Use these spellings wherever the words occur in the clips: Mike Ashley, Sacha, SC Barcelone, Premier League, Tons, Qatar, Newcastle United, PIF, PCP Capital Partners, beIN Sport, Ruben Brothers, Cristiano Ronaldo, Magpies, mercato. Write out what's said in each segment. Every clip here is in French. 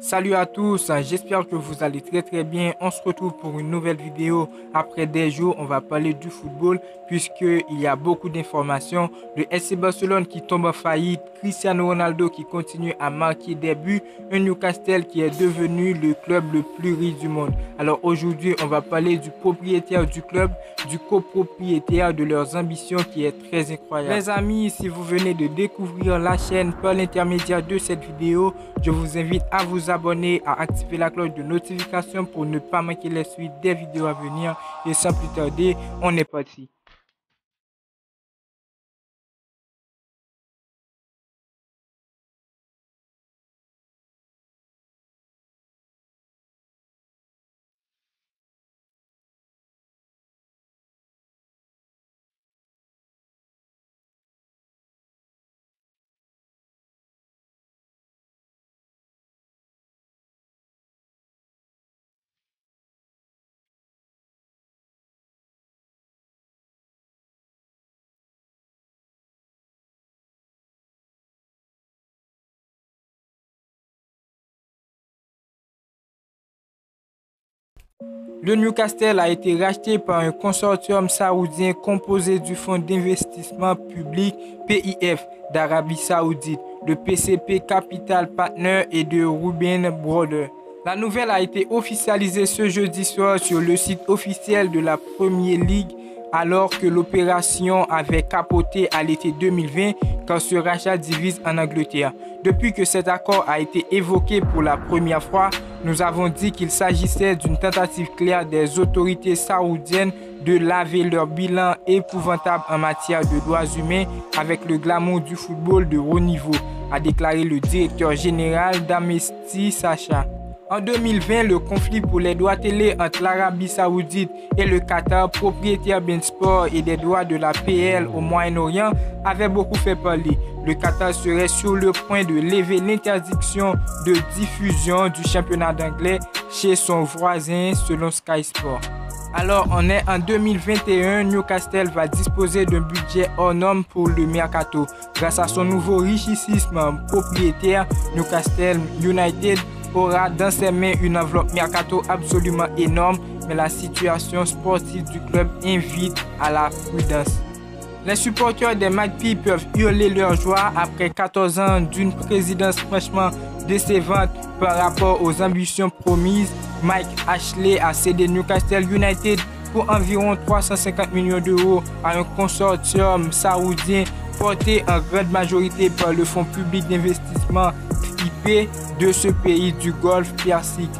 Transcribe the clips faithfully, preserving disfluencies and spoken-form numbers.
Salut à tous, j'espère que vous allez très très bien. On se retrouve pour une nouvelle vidéo. Après des jours, on va parler du football puisqu'il y a beaucoup d'informations. Le S C Barcelone qui tombe en faillite, Cristiano Ronaldo qui continue à marquer des buts, un Newcastle qui est devenu le club le plus riche du monde. Alors aujourd'hui, on va parler du propriétaire du club, du copropriétaire, de leurs ambitions qui est très incroyable. Mes amis, si vous venez de découvrir la chaîne par l'intermédiaire de cette vidéo, je vous invite à vous abonner. abonner à activer la cloche de notification pour ne pas manquer les suites des vidéos à venir, et sans plus tarder, on est parti. Le Newcastle a été racheté par un consortium saoudien composé du Fonds d'investissement public P I F d'Arabie Saoudite, le P C P Capital Partners et de Ruben Brothers. La nouvelle a été officialisée ce jeudi soir sur le site officiel de la Premier League, alors que l'opération avait capoté à l'été deux mille vingt quand ce rachat divise en Angleterre. Depuis que cet accord a été évoqué pour la première fois, nous avons dit qu'il s'agissait d'une tentative claire des autorités saoudiennes de laver leur bilan épouvantable en matière de droits humains avec le glamour du football de haut niveau, a déclaré le directeur général d'Amnesty, Sacha. En deux mille vingt, le conflit pour les droits télé entre l'Arabie Saoudite et le Qatar, propriétaire beIN Sport et des droits de la P L au Moyen-Orient, avait beaucoup fait parler. Le Qatar serait sur le point de lever l'interdiction de diffusion du championnat d'anglais chez son voisin, selon Sky Sport. Alors, on est en deux mille vingt et un, Newcastle va disposer d'un budget hors norme pour le mercato. Grâce à son nouveau richissime propriétaire, Newcastle United aura dans ses mains une enveloppe mercato absolument énorme, mais la situation sportive du club invite à la prudence. Les supporters des Magpies peuvent hurler leur joie après quatorze ans d'une présidence franchement décevante par rapport aux ambitions promises. Mike Ashley a cédé Newcastle United pour environ trois cent cinquante millions d'euros à un consortium saoudien porté en grande majorité par le Fonds public d'investissement I P de ce pays du Golfe Persique.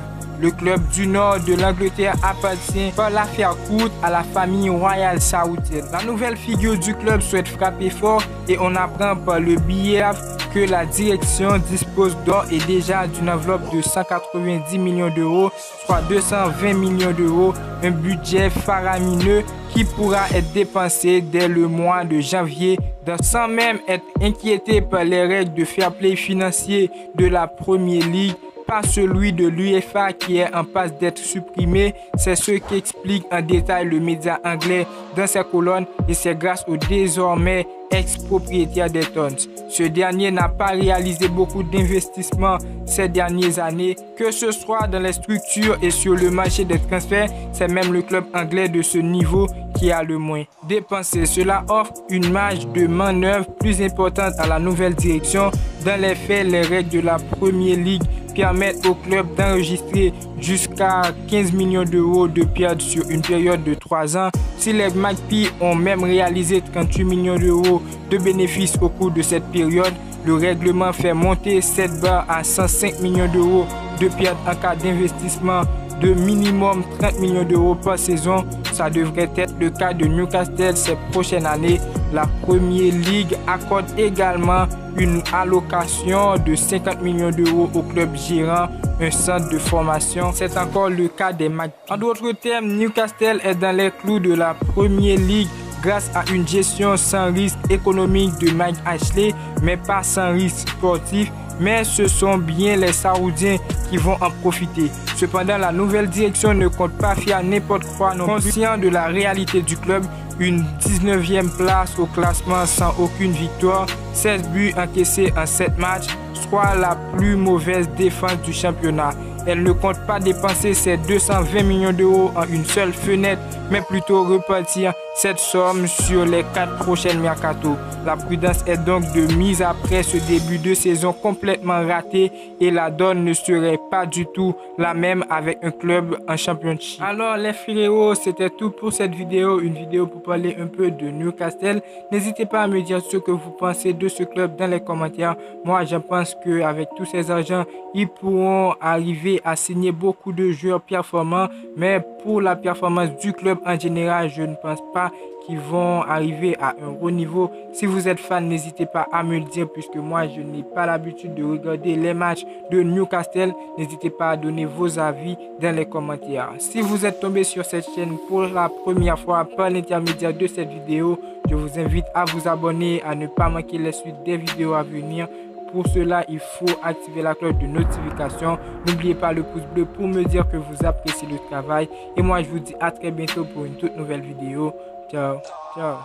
Le club du nord de l'Angleterre appartient par l'affaire courte à la famille royale saoudienne. La nouvelle figure du club souhaite frapper fort et on apprend par le P I F que la direction dispose d'ores et déjà d'une enveloppe de cent quatre-vingt-dix millions d'euros, soit deux cent vingt millions d'euros, un budget faramineux qui pourra être dépensé dès le mois de janvier, sans même être inquiété par les règles de fair play financier de la Premier League, pas celui de l'UEFA qui est en passe d'être supprimé. C'est ce qu'explique en détail le média anglais dans ses colonnes, et c'est grâce au désormais ex-propriétaire des Tons. Ce dernier n'a pas réalisé beaucoup d'investissements ces dernières années, que ce soit dans les structures et sur le marché des transferts. C'est même le club anglais de ce niveau qui a le moins dépensé. Cela offre une marge de manœuvre plus importante à la nouvelle direction. Dans les faits, les règles de la Premier League permettent au club d'enregistrer jusqu'à quinze millions d'euros de pertes sur une période de trois ans. Si les Magpies ont même réalisé trente-huit millions d'euros de bénéfices au cours de cette période, le règlement fait monter cette barre à cent cinq millions d'euros de pertes en cas d'investissement de minimum trente millions d'euros par saison. Ça devrait être le cas de Newcastle ces prochaines années. La Premier League accorde également une allocation de cinquante millions d'euros au club gérant un centre de formation. C'est encore le cas des Magpies. En d'autres termes, Newcastle est dans les clous de la Premier League grâce à une gestion sans risque économique de Mike Ashley, mais pas sans risque sportif. Mais ce sont bien les Saoudiens qui vont en profiter. Cependant, la nouvelle direction ne compte pas faire n'importe quoi non plus. Conscient de la réalité du club, une dix-neuvième place au classement sans aucune victoire, seize buts encaissés en sept matchs, fois la plus mauvaise défense du championnat. Elle ne compte pas dépenser ses deux cent vingt millions d'euros en une seule fenêtre, mais plutôt repartir cette somme sur les quatre prochaines mercato. La prudence est donc de mise après ce début de saison complètement raté et la donne ne serait pas du tout la même avec un club en championship. Alors les frérots, c'était tout pour cette vidéo, une vidéo pour parler un peu de Newcastle. N'hésitez pas à me dire ce que vous pensez de ce club dans les commentaires. Moi, je pense qu'avec tous ces argents, ils pourront arriver à signer beaucoup de joueurs performants, mais pour la performance du club en général, je ne pense pas qui vont arriver à un haut niveau. Si vous êtes fan, n'hésitez pas à me le dire, puisque moi je n'ai pas l'habitude de regarder les matchs de Newcastle. N'hésitez pas à donner vos avis dans les commentaires. Si vous êtes tombé sur cette chaîne pour la première fois par l'intermédiaire de cette vidéo, je vous invite à vous abonner, à ne pas manquer les suites des vidéos à venir. Pour cela, il faut activer la cloche de notification. N'oubliez pas le pouce bleu pour me dire que vous appréciez le travail. Et moi, je vous dis à très bientôt pour une toute nouvelle vidéo. Ciao, ciao.